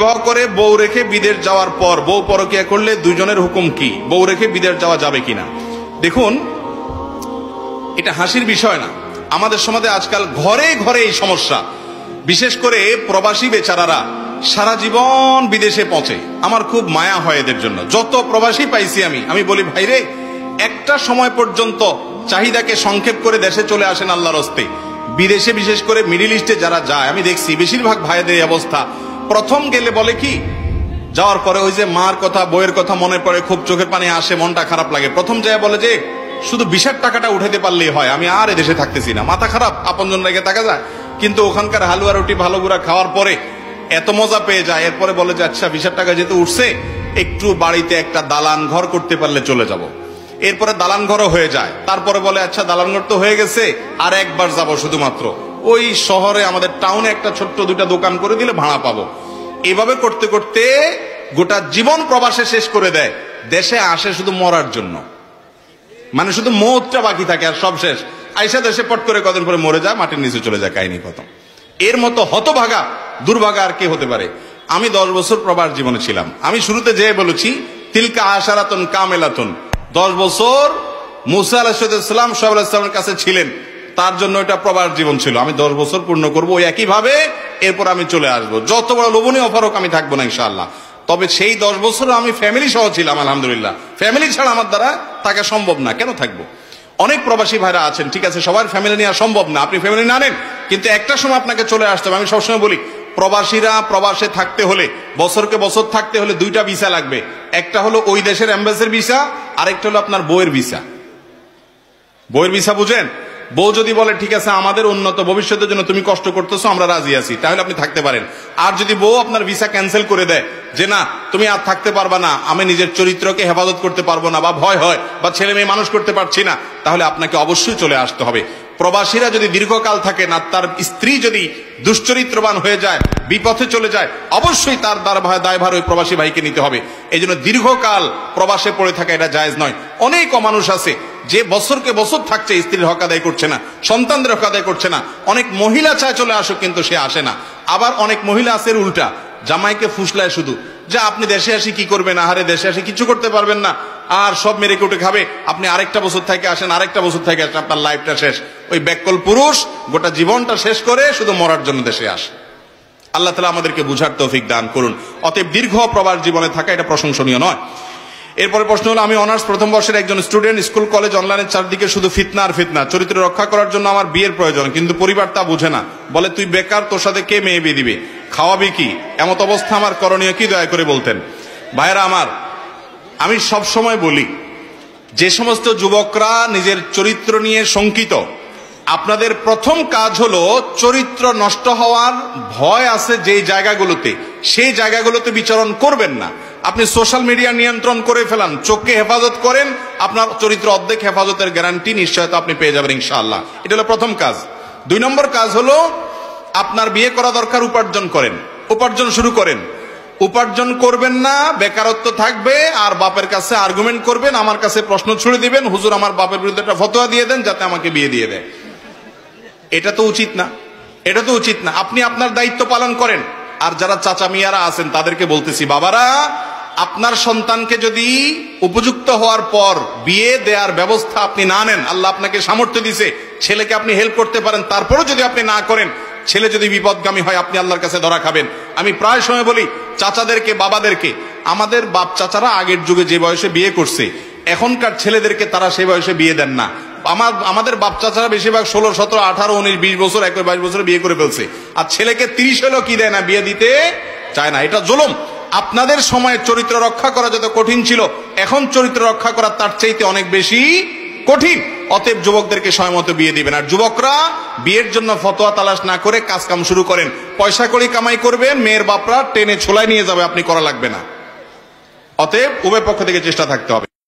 বিবাহ করে বউ রেখে বিদেশ যাওয়ার পর বউ পরকিয়া করলে দুইজনের হুকুম কি? বউ রেখে বিদেশ যাওয়া যাবে কিনা? দেখুন, এটা হাসির বিষয় না। আমাদের সমাজে আজকাল ঘরে ঘরে এই সমস্যা। বিশেষ করে প্রবাসী বেচারারা সারা জীবন বিদেশে পচে। আমার খুব মায়া হয় এদের জন্য। যত প্রবাসী পাইছি আমি বলি, ভাইরে একটা সময় পর্যন্ত চাহিদাকে সংক্ষেপ করে দেশে চলে আসেন আল্লাহর হস্তে। বিদেশে বিশেষ করে মিডিল ইস্টে যারা যায় আমি দেখছি বেশিরভাগ ভাইদের এই অবস্থা। প্রথম গেলে বলে কি, যাওয়ার পরে ওই যে মার কথা বইয়ের কথা মনে পড়ে, খুব চোখের পানি আসে, মনটা খারাপ লাগে। প্রথম যায় বলে যে শুধু ২০ টাকাটা উঠাতে পারলেই হয়, আমি আর এদেশে থাকতেছি না। মাথা খারাপ, আপনজন রেখে থাকা যায়, কিন্তু ওখানকার হালুয়া রুটি ভালো গুড়া খাওয়ার পরে এত মজা পেয়ে যায়। এরপরে বলে যে আচ্ছা ২০ টাকা যেতে উঠছে, একটু বাড়িতে একটা দালান ঘর করতে পারলে চলে যাব। এরপরে দালান ঘরও হয়ে যায়। তারপরে বলে আচ্ছা দালান ঘর তো হয়ে গেছে, আর একবার যাব শুধুমাত্র ওই শহরে, আমাদের টাউনে একটা ছোট্ট দুইটা দোকান করে দিলে ভাড়া পাবো। এভাবে করতে করতে গোটা জীবন প্রবাসে শেষ করে দেয়। দেশে আসে শুধু মরার জন্য, মানে শুধু মৌতটা বাকি থাকে আর সব শেষ। আইসা দেশে পট করে কদিন পরে মরে যায়, মাটির নিচে চলে যায়, কাহিনী খতম। এর মতো হতভাগা দুর্ভাগা আর কে হতে পারে? আমি 10 বছর প্রবাস জীবনে ছিলাম। আমি শুরুতে যে বলেছি তিলকা আশারাতুন কামেলাতুন, 10 বছর মুসা আলাইহিস সালাম সব আলাইহিস কাছে ছিলেন, তার জন্য এটা প্রবাস জীবন ছিল। আমি 10 বছর পূর্ণ করবো ওই একই ভাবে, এরপর আমি চলে আসবো। যত বড় লোভনীয় অফার হোক আমি থাকবো না ইনশাআল্লাহ। তবে সেই 10 বছর আমি ফ্যামিলি সহ ছিলাম আলহামদুলিল্লাহ। ফ্যামিলি ছাড়া আমার দ্বারা থাকা সম্ভব না, কেন থাকবো? অনেক প্রবাসী ভাইরা আছেন, ঠিক আছে সবার ফ্যামিলি নেওয়া সম্ভব না, আপনি ফ্যামিলি না নেন, কিন্তু একটা সময় আপনাকে চলে আসতে হবে। আমি সবসময় বলি প্রবাসীরা প্রবাসে থাকতে হলে বছরকে বছর থাকতে হলে 2টা ভিসা লাগবে। একটা হলো ওই দেশের অ্যাম্বাসির ভিসা, আরেকটা হলো আপনার বউয়ের ভিসা। বউয়ের ভিসা বুঝেন? বউ যদি বলে ঠিক আছে আমাদের উন্নত ভবিষ্যতের জন্য তুমি কষ্ট করতেছো, আমরা রাজি আছি, তাহলে আপনি থাকতে পারেন। আর যদি বউ আপনার ভিসা ক্যান্সেল করে দেয় যে না তুমি আর থাকতে পারবা না, আমি নিজের চরিত্রকে হেফাজত করতে পারবো না, বা ভয় হয়, বা ছেলে মেয়ে মানুষ করতে পারছি না, তাহলে আপনাকে অবশ্যই চলে আসতে হবে। প্রবাসীরা যদি দীর্ঘকাল থাকেন আর তার স্ত্রী যদি দুশ্চরিত্রবান হয়ে যায়, বিপথে চলে যায়, অবশ্যই তার দায়ভার ওই প্রবাসী ভাইকে নিতে হবে। এই জন্য দীর্ঘকাল প্রবাসে পড়ে থাকা এটা জায়েজ নয়। অনেক অমানুষ আছে যে বছরকে বছর থাকছে, স্ত্রীর হক আদায় করছে না, সন্তানদের হক আদায় করছে না। অনেক মহিলা চায় চলে আসুক, কিন্তু সে আসে না। আবার অনেক মহিলা আছে উল্টা, জামাইকে ফুসলায় শুধু যে আপনি দেশে আসি কি করবেন, আহারে দেশে আসি কিছু করতে পারবেন না, আর সব মেরে কুটে খাবে, আপনি আরেকটা বছর থেকে আসেন, আরেকটা বছর থেকে আসেন, আপনার লাইফটা শেষ। ওই ব্যাককল পুরুষ গোটা জীবনটা শেষ করে শুধু মরার জন্য দেশে আসে। আল্লাহ তাআলা আমাদেরকে বুঝার তৌফিক দান করুন। অতএব দীর্ঘ প্রবাস জীবনে থাকা এটা প্রশংসনীয় নয়। এরপরে প্রশ্ন হলো, আমি অনার্স প্রথম বর্ষের একজন স্টুডেন্ট, স্কুল কলেজ অনলাইনের চারদিকে শুধু ফিতনা আর ফিতনা। চরিত্র রক্ষা করার জন্য আমার বিয়ের প্রয়োজন, কিন্তু পরিবার তা বুঝে না, বলে তুই বেকার, তোর সাথে কে মেয়ে বিয়ে দিবে, খাওয়াবি কি? এমত অবস্থা আমার করণীয় কি, দয়া করে বলতেন। ভাইরা আমার, আমি সব সময় বলি যে সমস্ত যুবকরা নিজের চরিত্র নিয়ে শঙ্কিত, আপনাদের প্রথম কাজ হলো চরিত্র নষ্ট হওয়ার ভয় আছে যেই জায়গাগুলোতে, সেই জায়গাগুলোতে বিচরণ করবেন না। আপনি সোশ্যাল মিডিয়া নিয়ন্ত্রণ করে ফেলান, চোখকে হেফাজত করেন, আপনার চরিত্র অর্ধেক হেফাজতের গ্যারান্টি নিশ্চয়তা আপনি পেয়ে যাবেন ইনশাআল্লাহ। এটা হলো প্রথম কাজ। 2 নম্বর কাজ হলো আপনার বিয়ে করা দরকার, উপার্জন করেন, উপার্জন শুরু করেন। উপার্জন করবেন না, বেকারত্ব থাকবে, আর বাপের কাছে আর্গুমেন্ট করবেন, আমার কাছে প্রশ্ন ছুড়ে দিবেন, হুজুর আমার বাপের বিরুদ্ধে একটা ফতোয়া দিয়ে দেন যাতে আমাকে বিয়ে দিয়ে দেয়। এটা তো উচিত না, এটা তো উচিত না। আপনি আপনার দায়িত্ব পালন করেন। আর যারা চাচা মিয়ারা আছেন তাদেরকে বলতেছি, বাবারা আপনার সন্তানকে যদি উপযুক্ত হওয়ার পর বিয়ে দেওয়ার ব্যবস্থা আপনি না নেন, আল্লাহ আপনাকে সামর্থ্য দিয়েছে, ছেলেকে আপনি হেল্প করতে পারেন, তারপরও যদি আপনি না করেন, ছেলে যদি বিপদগামী হয় আপনি আল্লাহর কাছে ধরা খাবেন। আমি প্রায় সময় বলি চাচাদেরকে, বাবাদেরকে, আমাদের বাপ চাচারা আগের যুগে যে বয়সে বিয়ে করছে এখনকার ছেলেদেরকে তারা সেই বয়সে বিয়ে দেন না। আমাদের বাপ চাচারা বেশিরভাগ 16, 17, 18, 19, 20 বছর, 21, 22 বছরে বিয়ে করে ফেলছে, আর ছেলেকে 30 হলেও কি দেয় না, বিয়ে দিতে চায় না। এটা জুলুম। আপনাদের সময়ে চরিত্র রক্ষা করা যত কঠিন ছিল, এখন চরিত্র রক্ষা করা তার চাইতে অনেক বেশি কঠিন। অতএব যুবকদেরকে সময়মতো বিয়ে দিবেন। আর যুবকরা বিয়ের জন্য ফতোয়া তালাশ না করে কাজ কাম শুরু করেন, পয়সা কড়ি কামাই করবেন, মেয়ের বাপরা টেনে ছোলায় নিয়ে যাবে, আপনি করা লাগবে না। অতএব উভয় পক্ষ থেকে চেষ্টা থাকতে হবে।